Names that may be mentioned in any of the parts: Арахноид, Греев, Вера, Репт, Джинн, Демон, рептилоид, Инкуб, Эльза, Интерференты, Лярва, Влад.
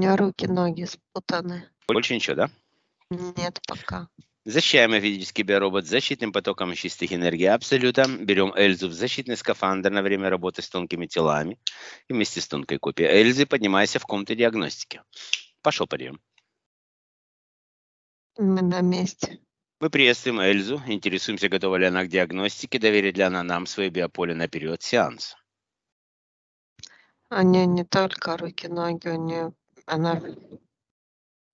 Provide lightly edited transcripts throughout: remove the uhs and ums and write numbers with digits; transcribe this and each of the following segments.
меня руки, ноги спутаны. Больше ничего, да? Нет, пока. Защищаем физический биоробот защитным потоком чистых энергий Абсолюта. Берем Эльзу в защитный скафандр на время работы с тонкими телами. И вместе с тонкой копией Эльзы поднимайся в комнату диагностики. Пошел подъем. Мы на месте. Мы приветствуем Эльзу. Интересуемся, готова ли она к диагностике. Доверит ли она нам свое биополе на период сеанса. У нее не только руки, ноги. У нее она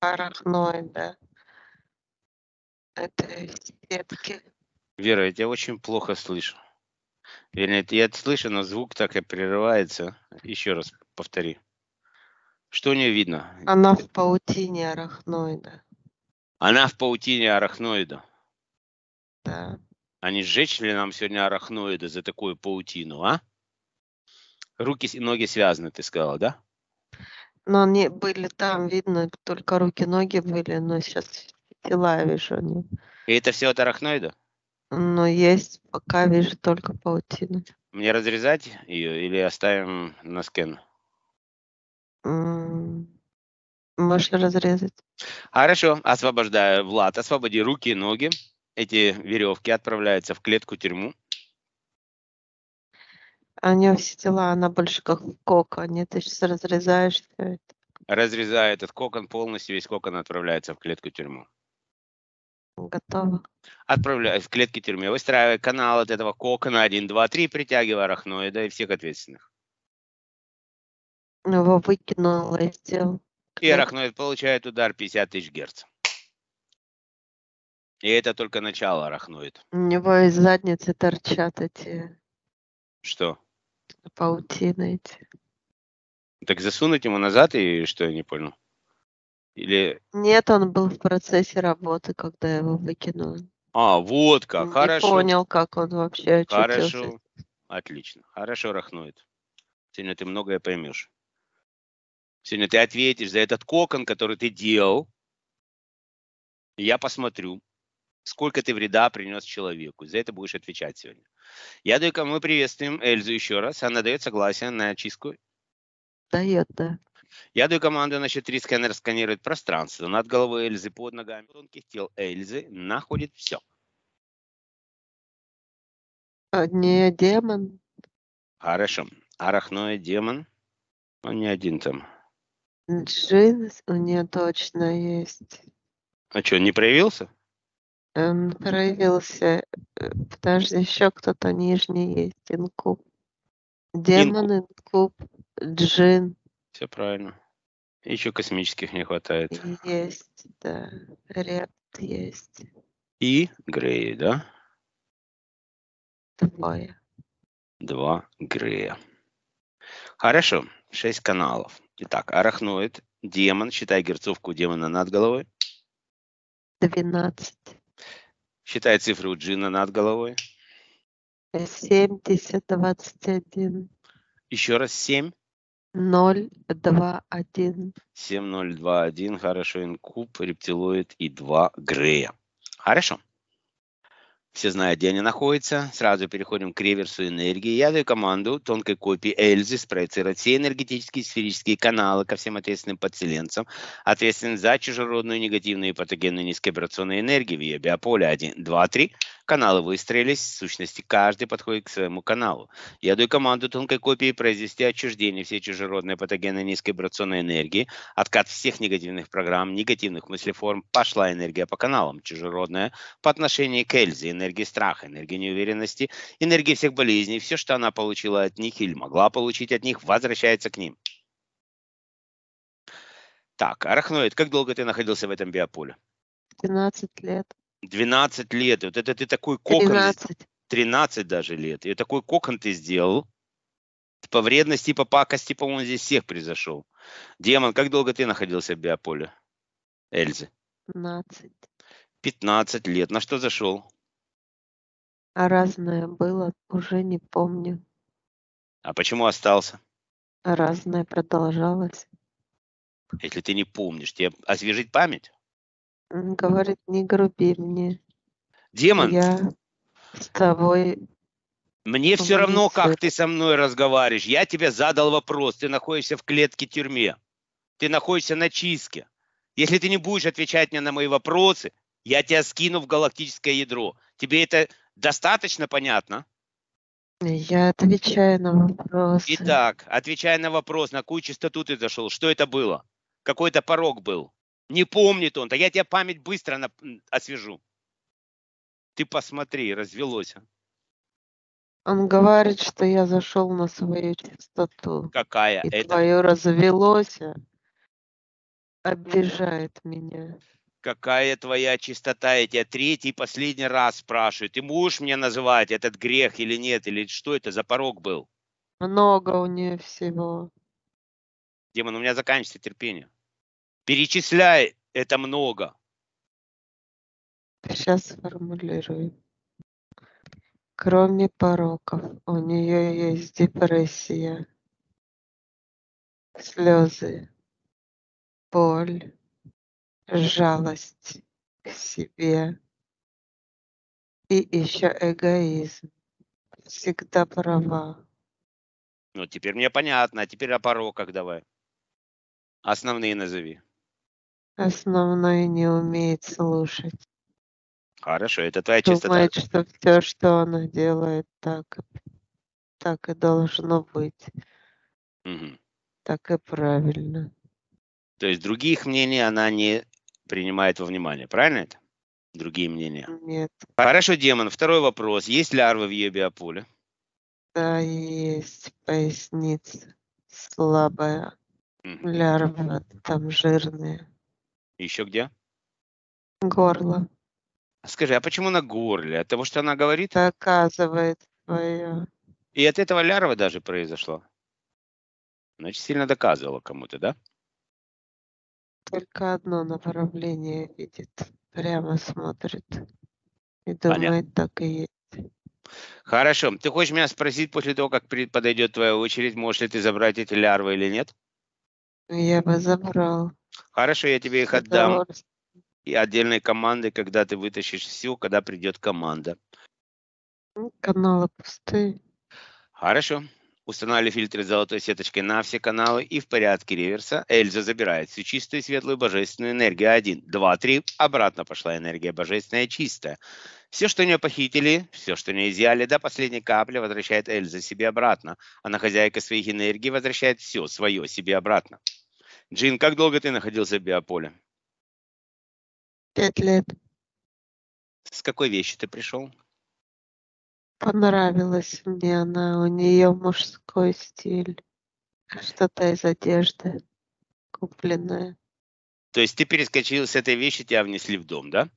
арахноид, да. Это сетки. Вера, я тебя очень плохо слышу. Вернее, я слышу, но звук так и прерывается. Еще раз повтори. Что у нее видно? Она в паутине арахноида. Она в паутине арахноида? Да. А не сжечь ли нам сегодня арахноида за такую паутину, а? Руки и ноги связаны, ты сказала, да? Но они были там, видно, только руки-ноги были, но сейчас... тела вижу. Они. И это все от арахноида? Но есть, пока вижу только паутину. Мне разрезать ее или оставим на скен? Можно разрезать. Хорошо, освобождаю. Влад, освободи руки и ноги. Эти веревки отправляются в клетку-тюрьму. У нее все тела, она больше как кокон. Ты сейчас разрезаешь все это. Разрезаю этот кокон полностью, весь кокон отправляется в клетку-тюрьму. Готово. Отправляю в клетки тюрьмы. Выстраивай канал от этого кокона 1, 2, 3, притягивай арахноида и всех ответственных. Его выкинуло и сделал. И арахноид получает удар 50 тысяч герц. И это только начало арахноида. У него из задницы торчат эти... Что? Паутины эти. Так засунуть ему назад и что, я не понял? Или... Нет, он был в процессе работы, когда его выкинули. А, вот как, хорошо. Не понял, как он вообще очутился. Хорошо, отлично. Хорошо, арахноид. Сегодня ты многое поймешь. Сегодня ты ответишь за этот кокон, который ты делал. И я посмотрю, сколько ты вреда принес человеку. За это будешь отвечать сегодня. Я даю, мы приветствуем Эльзу еще раз. Она дает согласие на очистку. Дает, да. Я даю команду на счет 3. Сканер сканирует пространство. Над головой Эльзы, под ногами тонких тел Эльзы находит все. Не демон. Хорошо. Арахноид демон. Он не один там. Джинн у нее точно есть. А что, не проявился? Он проявился. Подожди, еще кто-то нижний есть. Инкуб. Демон, инкуб, Джинн. Все правильно. Еще космических не хватает. Есть, да. Репт есть. И Грей, да? Двое. 2 Грея. Хорошо. 6 каналов. Итак, арахноид, демон. Считай герцовку демона над головой. 12. Считай цифру Джинна над головой. 70, 21. Еще раз 7. 0, 2, 1. 7, 0, 2, 1. Хорошо, инкуб, рептилоид и 2 Грея. Хорошо. Все знают, где они находятся. Сразу переходим к реверсу энергии. Я даю команду тонкой копии Эльзы спроецировать все энергетические сферические каналы ко всем ответственным подселенцам, ответственным за чужеродную негативную и патогенную низкоэбрационную энергию в ее биополе. 1, 2, 3. Каналы выстроились, в сущности, каждый подходит к своему каналу. Я даю команду тонкой копии произвести отчуждение всей чужеродной патогенной низкой вибрационной энергии, откат всех негативных программ, негативных мыслеформ, пошла энергия по каналам, чужеродная по отношению к Эльзе, энергии страха, энергии неуверенности, энергии всех болезней, все, что она получила от них или могла получить от них, возвращается к ним. Так, арахноид, как долго ты находился в этом биополе? 12 лет. 12 лет, вот это ты такой кокон, 13 даже лет, и такой кокон ты сделал, по вредности, по пакости, по-моему, здесь всех произошел. Демон, как долго ты находился в биополе Эльзы? 15. 15 лет, на что зашел? А разное было, уже не помню. А почему остался? А разное продолжалось. Если ты не помнишь, тебе освежить память? Он говорит, не груби мне. Демон, я с тобой... Мне все равно, как ты со мной разговариваешь. Я тебе задал вопрос. Ты находишься в клетке-тюрьме. ты находишься на чистке. Если ты не будешь отвечать мне на мои вопросы, я тебя скину в галактическое ядро. Тебе это достаточно понятно? Я отвечаю на вопрос. Итак, отвечая на вопрос, на какую частоту ты зашел, что это было? Какой-то порог был. Не помнит он, да я тебе память быстро освежу. Ты посмотри, развелось. Он говорит, что я зашел на свою частоту. Какая и это? Твое развелось, обижает меня. Какая твоя чистота? Я тебя третий и последний раз спрашиваю. Ты можешь мне называть этот грех или нет? Или что это за порог был? Много у нее всего. Демон, у меня заканчивается терпение. Перечисляй это много. Сейчас сформулирую. Кроме пороков, у нее есть депрессия, слезы, боль. Жалость к себе и еще эгоизм. Всегда права. Ну, теперь мне понятно. А теперь о пороках давай. Основные назови. Основной не умеет слушать. Хорошо, это твоя чистота. Думает, что все, что она делает, так и должно быть. Угу. Так и правильно. То есть других мнений она не принимает во внимание, правильно это? Другие мнения. Нет. Хорошо, демон. Второй вопрос. Есть лярвы в ее биополе? Да, есть. Поясница слабая. Лярвы там жирные. Еще где? Горло. Скажи, а почему на горле? От того, что она говорит? Доказывает свое. И от этого лярва даже произошло? Значит, сильно доказывала кому-то, да? Только одно направление видит, прямо смотрит и думает, так и есть. Хорошо. Ты хочешь меня спросить после того, как подойдет твоя очередь, можешь ли ты забрать эти лярвы или нет? Я бы забрал. Хорошо, я тебе их отдам. И отдельной команды, когда ты вытащишь всю, когда придет команда. Каналы пустые. Хорошо. Устанавливали фильтры с золотой сеточкой на все каналы и в порядке реверса Эльза забирает всю чистую, светлую, божественную энергию. 1, 2, 3. Обратно пошла энергия божественная, чистая. Все, что у нее похитили, все, что у нее изъяли, до последней капли возвращает Эльза себе обратно. Она хозяйка своих энергий, возвращает все свое себе обратно. Джинн, как долго ты находился в биополе? 5 лет. С какой вещи ты пришел? Понравилась мне она, у нее мужской стиль, что-то из одежды купленная. То есть ты перескочил с этой вещи, тебя внесли в дом, да?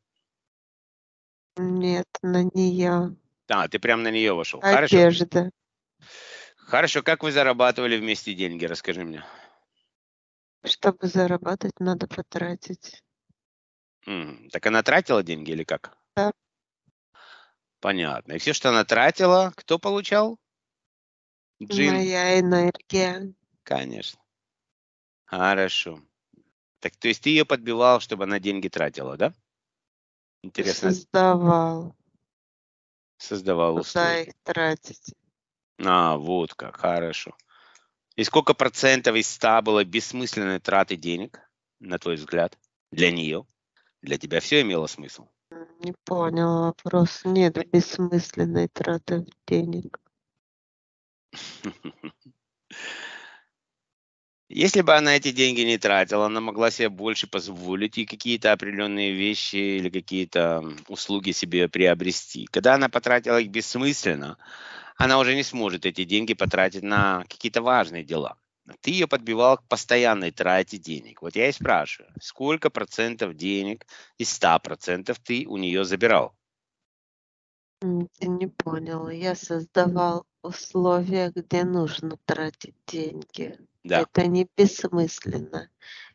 Нет, на нее. А, ты прям на нее вошел. Одежда. Хорошо. Хорошо, как вы зарабатывали вместе деньги, расскажи мне. Чтобы зарабатывать, надо потратить. Так она тратила деньги или как? Да. Понятно. И все, что она тратила, кто получал? Джинн. Моя энергия. Конечно. Хорошо. Так, то есть ты ее подбивал, чтобы она деньги тратила, да? Интересно. Создавал. Создавал условия. Куда их тратить? А, вот как. Хорошо. И сколько процентов из 100 было бессмысленной траты денег, на твой взгляд, для нее? Для тебя все имело смысл? Не понял вопрос. Нет бессмысленной траты денег. Если бы она эти деньги не тратила, она могла себе больше позволить и какие-то определенные вещи или какие-то услуги себе приобрести. Когда она потратила их бессмысленно, она уже не сможет эти деньги потратить на какие-то важные дела. Ты ее подбивал к постоянной трате денег. Вот я и спрашиваю, сколько процентов денег из 100% ты у нее забирал? Ты не понял. Я создавал условия, где нужно тратить деньги. Да. Это не бессмысленно.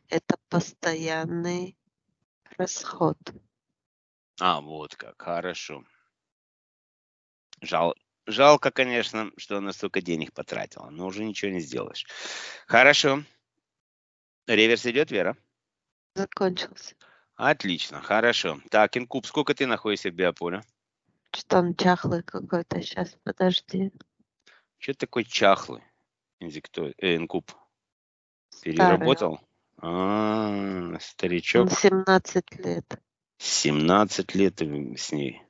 Это постоянный расход. А, вот как. Хорошо. Жалко, конечно, что она столько денег потратила, но уже ничего не сделаешь. Хорошо. Реверс идет, Вера? Закончился. Отлично, хорошо. Так, Инкуб, сколько ты находишься в биополе? Что он чахлый какой-то сейчас, подожди. Что такой чахлый, Инкуб? Переработал? А, старичок. 17 лет. 17 лет ты с ней.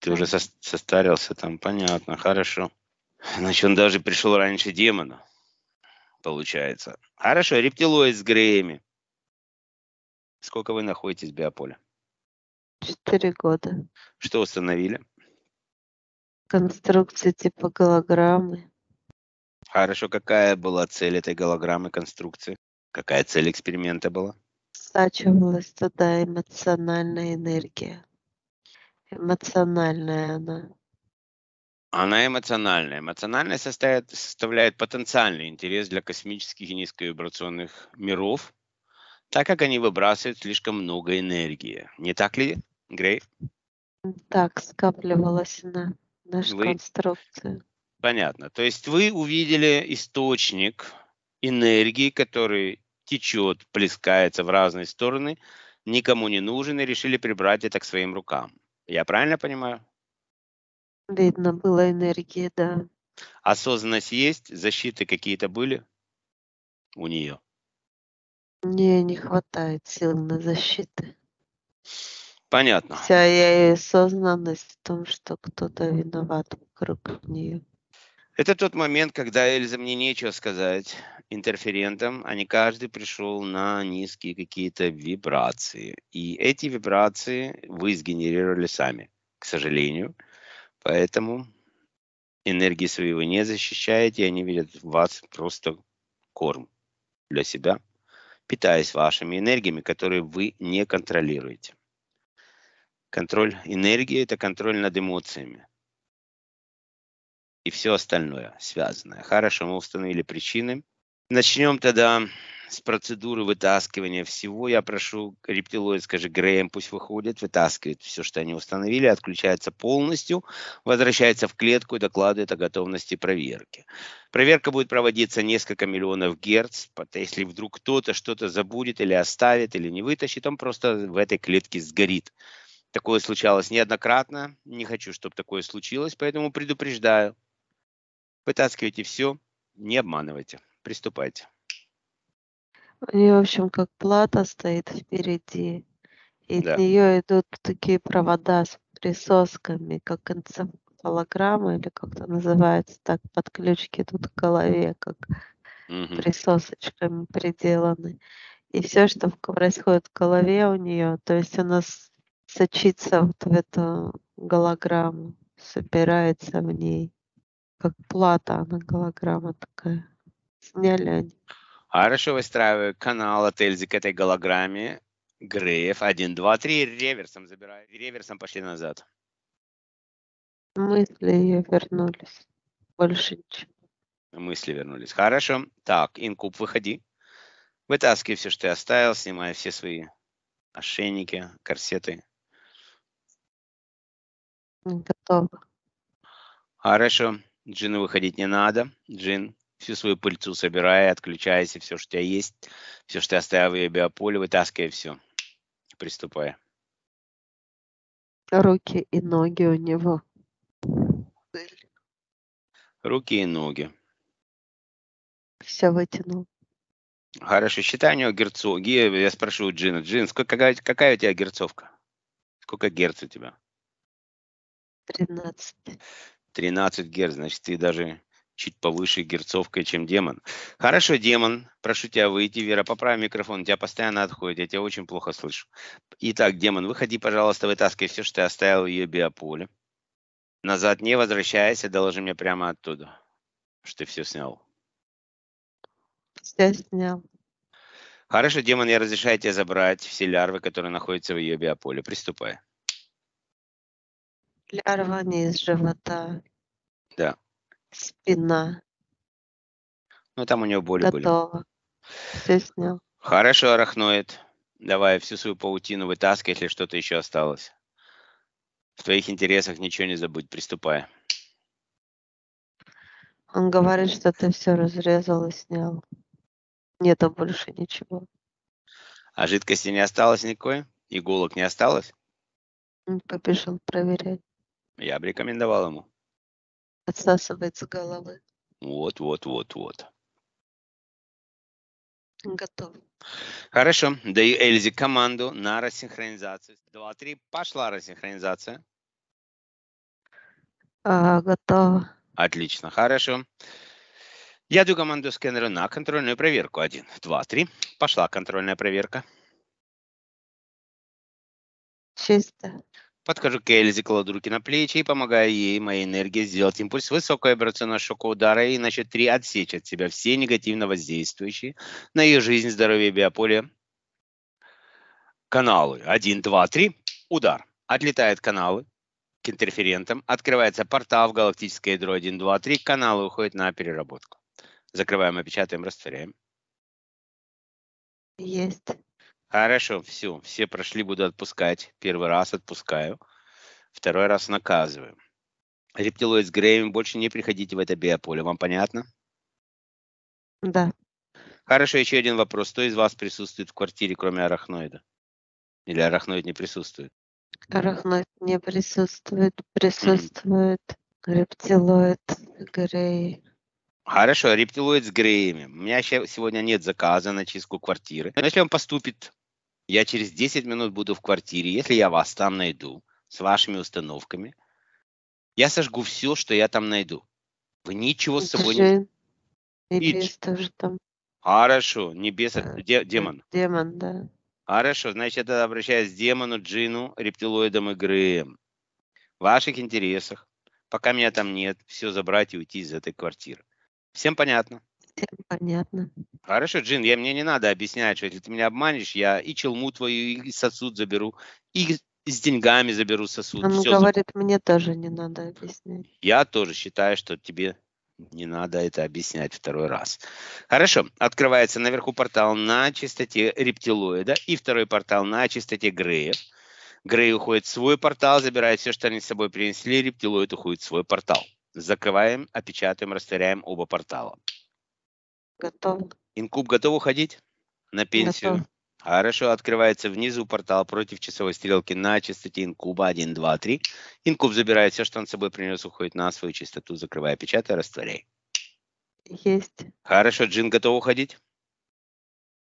Ты уже состарился там, понятно, хорошо. Значит, он даже пришел раньше демона, получается. Хорошо, рептилоид с Греями. Сколько вы находитесь в биополе? 4 года. Что установили? Конструкции типа голограммы. Хорошо, какая была цель этой голограммы конструкции? Какая цель эксперимента была? Всачивалась туда эмоциональная энергия. Эмоциональная она. Она эмоциональная. Эмоциональная составляет потенциальный интерес для космических и низковибрационных миров, так как они выбрасывают слишком много энергии. Не так ли, Грей? Так скапливалась она, наша конструкция. Понятно. То есть вы увидели источник энергии, который течет, плескается в разные стороны, никому не нужен, и решили прибрать это к своим рукам. Я правильно понимаю? Видно, была энергия, да. Осознанность есть? Защиты какие-то были у нее? Мне не хватает сил на защиты. Понятно. Вся ее осознанность в том, что кто-то виноват вокруг нее. Это тот момент, когда Эльза мне нечего сказать интерферентам, они каждый пришел на низкие какие-то вибрации. И эти вибрации вы сгенерировали сами, к сожалению. Поэтому энергии свои вы не защищаете, и они видят в вас просто корм для себя, питаясь вашими энергиями, которые вы не контролируете. Контроль энергии – это контроль над эмоциями. И все остальное связанное. Хорошо, мы установили причины. Начнем тогда с процедуры вытаскивания всего. Я прошу рептилоид, скажи, Грэм, пусть выходит, вытаскивает все, что они установили, отключается полностью, возвращается в клетку и докладывает о готовности проверки. Проверка будет проводиться несколько миллионов герц. Если вдруг кто-то что-то забудет или оставит, или не вытащит, он просто в этой клетке сгорит. Такое случалось неоднократно. Не хочу, чтобы такое случилось, поэтому предупреждаю. Вытаскивайте все, не обманывайте, приступайте. И, в общем, как плата стоит впереди, и от нее идут такие провода с присосками, как энцефалограмма, или как-то называется так, подключки тут в голове, как присосочками приделаны. И все, что происходит в голове у нее, то есть у нас сочится вот в эту голограмму, собирается в ней. Как плата, она голограмма такая. Сняли они. Хорошо, выстраиваю канал от Эльзы к этой голограмме. Греев 1, 2, 3, реверсом забираю. Реверсом пошли назад. Мысли ее вернулись. Больше ничего. Мысли вернулись. Хорошо. Так, Инкуб, выходи. Вытаскивай все, что ты оставил, снимай все свои ошейники, корсеты. Готово. Хорошо. Джинну выходить не надо. Джинн, всю свою пыльцу собирай, отключайся, все, что у тебя есть, все, что ты оставил в ее биополе, вытаскивай все. Приступай. Руки и ноги у него. Руки и ноги. Все вытянул. Хорошо, считай у него герцоги. Я спрошу у Джина. Джин, какая у тебя герцовка? Сколько герц у тебя? 13. 13 герц, значит, ты даже чуть повыше герцовкой, чем демон. Хорошо, демон, прошу тебя выйти. Вера, поправь микрофон, тебя постоянно отходит, я тебя очень плохо слышу. Итак, демон, выходи, пожалуйста, вытаскивай все, что ты оставил в ее биополе. Назад не возвращайся, доложи мне прямо оттуда, что ты все снял. Все снял. Хорошо, демон, я разрешаю тебе забрать все лярвы, которые находятся в ее биополе. Приступай. Лярва не из живота. Да. Спина. Ну, там у него боли были. Готово. Все снял. Хорошо, арахноид. Давай всю свою паутину вытаскивай, если что-то еще осталось. В твоих интересах ничего не забудь. Приступай. Он говорит, что ты все разрезал и снял. Нету больше ничего. А жидкости не осталось никакой? Иголок не осталось? Побежал проверять. Я бы рекомендовал ему. Отсасывается головы. Вот. Готов. Хорошо. Даю Эльзе команду на рассинхронизацию. 2, 3. Пошла рассинхронизация. Готово. Отлично. Хорошо. Я даю команду скэнеру на контрольную проверку. 1, 2, 3. Пошла контрольная проверка. Чисто. Подхожу к Эльзе, кладу руки на плечи и помогаю ей, моей энергии, сделать импульс высокой вибрационного шока удара и начать 3 отсечь от себя все негативно воздействующие на ее жизнь, здоровье и биополе каналы. 1, 2, 3. Удар. Отлетают каналы к интерферентам. Открывается портал в галактическое ядро. 1, 2, 3. Каналы уходят на переработку. Закрываем, опечатаем, растворяем. Есть. Хорошо, все прошли, буду отпускать. Первый раз отпускаю, второй раз наказываю. Рептилоид с Греем, больше не приходите в это биополе. Вам понятно? Да. Хорошо, еще один вопрос. Кто из вас присутствует в квартире, кроме арахноида? Или арахноид не присутствует? Арахноид не присутствует, присутствует рептилоид Грей. Хорошо, рептилоид с Греями. У меня сегодня нет заказа на чистку квартиры. Но если он поступит, я через 10 минут буду в квартире. Если я вас там найду с вашими установками, я сожгу все, что я там найду. Вы ничего с собой не... Небес тоже там. Хорошо, небес, демон. Демон, да. Хорошо, значит, я тогда обращаюсь к демону, Джину, рептилоидам и Греям. В ваших интересах, пока меня там нет, все забрать и уйти из этой квартиры. Всем понятно? Всем понятно. Хорошо, Джин, мне не надо объяснять, что если ты меня обманешь, я и челму твою, и сосуд заберу, и с деньгами заберу сосуд. Он говорит, мне тоже не надо объяснять. Я тоже считаю, что тебе не надо это объяснять второй раз. Хорошо, открывается наверху портал на чистоте рептилоида и второй портал на чистоте Грея. Грей уходит в свой портал, забирает все, что они с собой принесли, рептилоид уходит в свой портал. Закрываем, опечатываем, растворяем оба портала. Готово. Инкуб готов уходить на пенсию? Готов. Хорошо, открывается внизу портал против часовой стрелки на частоте инкуба. 1, 2, 3. Инкуб забирает все, что он с собой принес, уходит на свою частоту. Закрывай, печатай, растворяй. Есть. Хорошо, Джин готов уходить?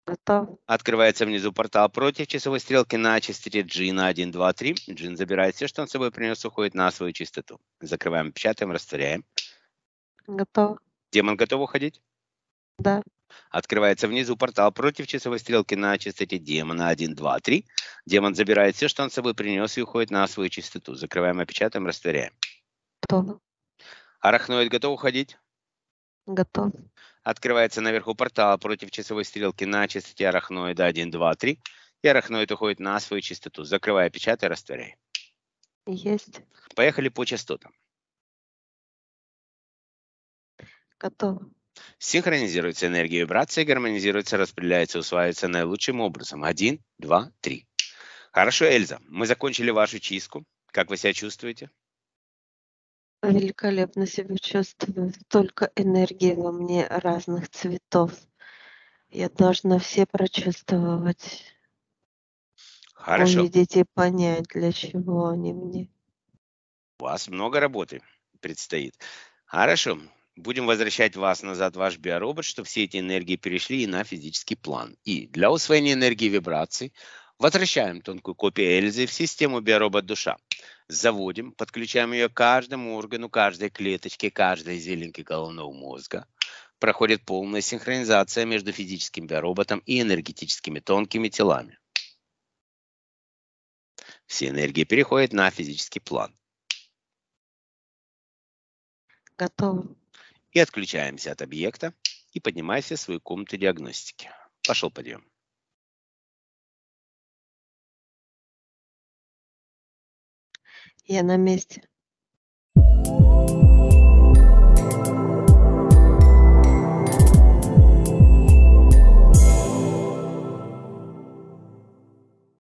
Готов. Открывается внизу портал против часовой стрелки на частоте Джина. 1, 2, 3. Джин забирает все, что он с собой принес, уходит на свою частоту. Закрываем, печатаем, растворяем. Готов. Демон готов уходить? Да. Открывается внизу портал против часовой стрелки на частоте демона. 1, 2, 3. Демон забирает все, что он с собой принес, и уходит на свою частоту. Закрываем, опечатаем, растворяем. Готов. Арахноид готов уходить? Готов. Открывается наверху портал против часовой стрелки на частоте арахноида. 1, 2, 3. И арахноид уходит на свою частоту. Закрывай, печатай, растворяй. Есть. Поехали по частотам. Готово. Синхронизируется энергия вибрации, гармонизируется, распределяется, усваивается наилучшим образом. 1, 2, 3. Хорошо, Эльза, мы закончили вашу чистку. Как вы себя чувствуете? Великолепно себя чувствую. Столько энергии во мне разных цветов. Я должна все прочувствовать. Хорошо. Увидеть и понять, для чего они мне. У вас много работы предстоит. Хорошо. Будем возвращать вас назад, ваш биоробот, чтобы все эти энергии перешли и на физический план. И для усвоения энергии вибраций возвращаем тонкую копию Эльзы в систему биоробот-душа. Заводим, подключаем ее к каждому органу, каждой клеточке, каждой зеленке головного мозга. Проходит полная синхронизация между физическим биороботом и энергетическими тонкими телами. Все энергии переходят на физический план. Готово. И отключаемся от объекта и поднимаемся в свою комнату диагностики. Пошел подъем. Я на месте.